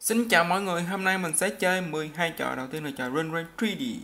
Xin chào mọi người, hôm nay mình sẽ chơi 12 trò. Đầu tiên là trò Run Race 3D.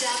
Double